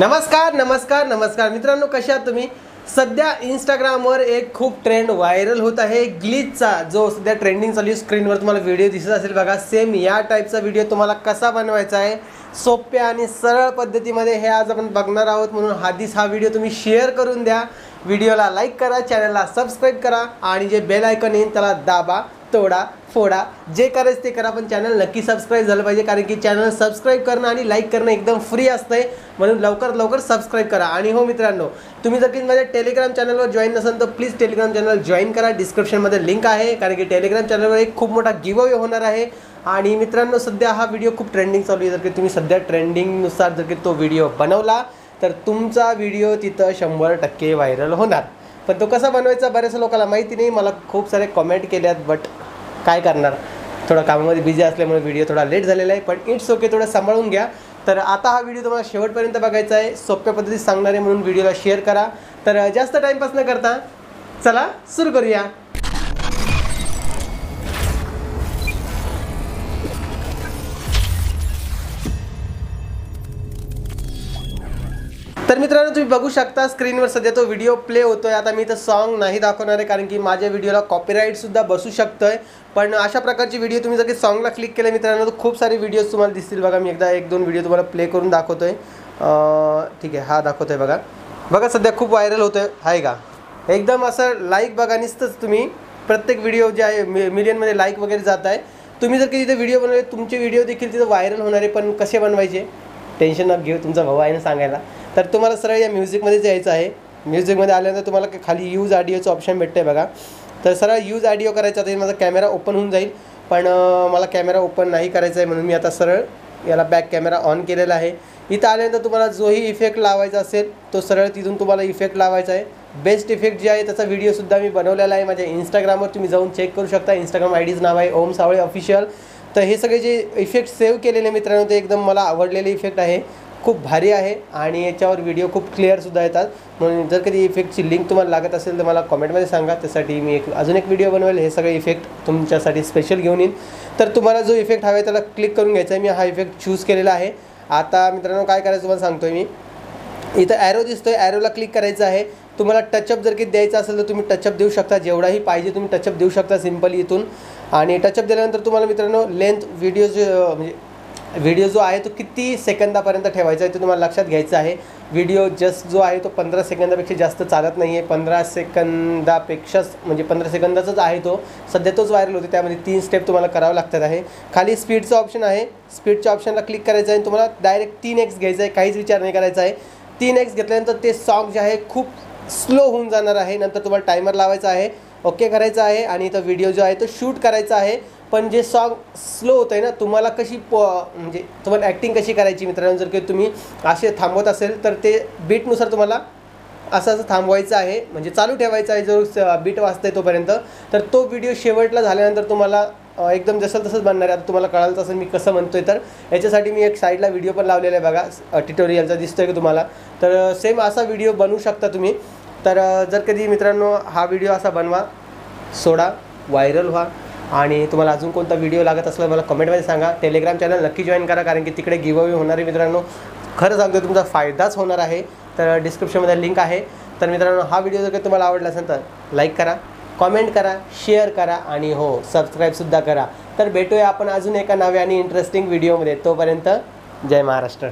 नमस्कार नमस्कार नमस्कार मित्रांनो, कशा तुम्ही? सध्या इंस्टाग्रामवर एक खूप ट्रेंड व्हायरल होत आहे ग्लिचचा, जो सध्या ट्रेंडिंग चालू आहे। स्क्रीनवर तुम्हाला व्हिडिओ दिसत असेल बघा, सेम या टाईपचा व्हिडिओ तुम्हाला कसा बनवायचा आहे सोप्या आणि सरळ पद्धतीमध्ये हे आज आपण बघणार आहोत। म्हणून आधीच हा व्हिडिओ तुम्ही शेअर करून द्या, व्हिडिओला लाईक करा, चॅनलला सबस्क्राईब करा आणि जे बेल आयकॉन येईल त्याला दाबा, तोडा फोडा, जे करायचं ते करा, पण चॅनल नक्की सबस्क्राईब झालं पाहिजे, कारण की चॅनल सबस्क्राईब करणं आणि लाईक करणं एकदम फ्री असतंय, म्हणून लवकर लवकर सबस्क्राईब करा। आणि हो मित्रांनो, तुम्ही जर की माझ्या टेलिग्राम चॅनलवर जॉईन नसाल तर प्लीज टेलिग्राम चॅनल जॉईन करा, डिस्क्रिप्शनमध्ये लिंक आहे, कारण की टेलिग्राम चॅनलवर एक खूप मोठा गिवअवे होणार आहे। आणि मित्रांनो, सध्या हा व्हिडिओ खूप ट्रेंडिंग चालू आहे, जर की तुम्ही सध्या ट्रेंडिंगनुसार जर की तो व्हिडिओ बनवला तर तुमचा व्हिडिओ तिथं 100% व्हायरल होणार। पण तो कसा बनवायचा बऱ्याचशा लोकांना माहिती नाही, मला खूप सारे कमेंट केल्यात, बट काय करणार, थोडं कामामध्ये बिझी असल्यामुळे व्हिडिओ थोडा लेट झालेला आहे, पण इट्स ओके, थोडं सांभाळून घ्या। तर आता हा व्हिडिओ तुम्हाला शेवटपर्यंत बघायचा आहे, सोप्या पद्धतीने सांगणार आहे, म्हणून व्हिडिओला शेअर करा। तर जास्त टाइमपास न करता चला सुरू करूया। तर मित्रांनो, तुम्ही बघू शकता स्क्रीनवर सध्या तो व्हिडिओ प्ले होतोय। आता मी इथं सॉन्ग नाही दाखवणार आहे, कारण की माझ्या व्हिडिओला कॉपीराईटसुद्धा बसू शकतोय, पण अशा प्रकारची व्हिडिओ तुम्ही जर की सॉन्गला क्लिक केलं मित्रांनो तर खूप सारे व्हिडिओज तुम्हाला दिसतील बघा। मी एकदा एक दोन व्हिडिओ तुम्हाला प्ले करून दाखवतोय, ठीक आहे, हा दाखवतोय बघा बघा, सध्या खूप व्हायरल होतोय आहे का, एकदम असं लाईक बघा, निसतंच तुम्ही प्रत्येक व्हिडिओ जे आहे मिलियनमध्ये लाईक वगैरे जात आहे। तुम्ही जर की तिथे व्हिडिओ बनवले तुमचे व्हिडिओ देखील तिथं व्हायरल होणारे, पण कसे बनवायचे टेन्शन न घेऊ, तुमचा भाऊ आहे ना सांगायला। तर तुम्हाला सरळ या म्युझिकमध्येच यायचं आहे, म्युझिकमध्ये आल्यानंतर तुम्हाला खाली यूज ऑडिओचं ऑप्शन भेटतं आहे बघा, तर सरळ यूज ऑडिओ करायचा आहे। माझा कॅमेरा ओपन होऊन जाईल, पण मला कॅमेरा ओपन नाही करायचा आहे, म्हणून मी आता सरळ याला बॅक कॅमेरा ऑन केलेला आहे। इथं आल्यानंतर तुम्हाला जोही इफेक्ट लावायचा असेल तो सरळ तिथून तुम्हाला इफेक्ट लावायचा आहे। बेस्ट इफेक्ट जे आहे त्याचा व्हिडिओसुद्धा मी बनवलेला आहे माझ्या इंस्टाग्रामवर, तुम्ही जाऊन चेक करू शकता, इंस्टाग्राम आय डीचं नाव आहे ओम सावळे ऑफिशियल। तर हे सगळे जे इफेक्ट सेव्ह केलेले मित्रांनो ते एकदम मला आवडलेले इफेक्ट आहे, खूप भारी आहे आणि याच्यावर व्हिडिओ खूप क्लिअरसुद्धा येतात, म्हणून जर कधी इफेक्टची लिंक तुम्हाला लागत असेल तर मला कमेंटमध्ये सांगा, त्यासाठी मी अजून एक व्हिडिओ बनवेल हे सगळे इफेक्ट तुमच्यासाठी स्पेशल घेऊन येईन। तर तुम्हाला जो इफेक्ट हवा आहे त्याला क्लिक करून घ्यायचा आहे, मी हा इफेक्ट चूज केलेला आहे। आता मित्रांनो काय करायचं तुम्हाला सांगतो आहे, मी इथं ॲरो दिसतो आहे, ॲरोला क्लिक करायचं आहे। तुम्हाला टचअप जर की द्यायचा असेल तर तुम्ही टचअप देऊ शकता, जेवढाही पाहिजे तुम्ही टचअप देऊ शकता सिम्पल इथून। आणि टचअप दिल्यानंतर तुम्हाला मित्रांनो लेंथ व्हिडिओ म्हणजे व्हिडिओ जो आहे तो किती सेकंदापर्यंत ठेवायचा आहे ते तुम्हाला लक्षात घ्यायचं आहे। व्हिडिओ जस्ट जो आहे तो 15 सेकंदापेक्षा जास्त चालत नाही आहे, 15 सेकंदापेक्षाच म्हणजे 15 सेकंदाचाच आहे तो, सध्या तोच व्हायरल होते, त्यामध्ये 3 स्टेप तुम्हाला करावं लागतात आहे। खाली स्पीडचं ऑप्शन आहे, स्पीडच्या ऑप्शनला क्लिक करायचं आहे, तुम्हाला डायरेक्ट 3x घ्यायचं आहे, काहीच विचार नाही करायचा आहे। 3x घेतल्यानंतर ते सॉन्ग जे आहे खूप स्लो होऊन जाणार आहे, नंतर तुम्हाला टायमर लावायचा आहे, ओके करायचं आहे आणि इथं व्हिडिओ जो आहे तो शूट करायचा आहे। पण जे सॉन्ग स्लो होतं आहे ना, तुम्हाला कशी म्हणजे तुम्हाला ॲक्टिंग कशी करायची मित्रांनो, जर की तुम्ही असे थांबवत असेल तर ते बीटनुसार तुम्हाला असं असं थांबवायचं आहे, म्हणजे चालू ठेवायचं आहे जो बीट वाजतंय तोपर्यंत। तर तो व्हिडिओ शेवटला झाल्यानंतर तुम्हाला एकदम जसं तसंच बनणार आहे, आता तुम्हाला कळालं तसं मी कसं म्हणतोय। तर याच्यासाठी मी एक साईडला व्हिडिओ पण लावलेला आहे बघा, ट्युटोरियलचा दिसतोय की तुम्हाला, तर सेम असा व्हिडिओ बनवू शकता तुम्ही। तर जर कधी मित्रांनो हा व्हिडिओ असा बनवा, सोडा, व्हायरल व्हा। आणि तुम्हाला अजून कोणता व्हिडिओ लागत असला मला कमेंटमध्ये सांगा, टेलिग्राम चॅनल नक्की जॉईन करा, कारण की तिकडे गिवअवे होणार आहे मित्रांनो, खरं सांगतो तुमचा फायदाच होणार आहे। तर डिस्क्रिप्शनमध्ये लिंक आहे। तर मित्रांनो हा व्हिडिओ जर काही तुम्हाला आवडला असेल तर लाईक करा, कॉमेंट करा, शेअर करा आणि हो सबस्क्राईबसुद्धा करा। तर भेटूया आपण अजून एका नव्या आणि इंटरेस्टिंग व्हिडिओमध्ये, तोपर्यंत जय महाराष्ट्र।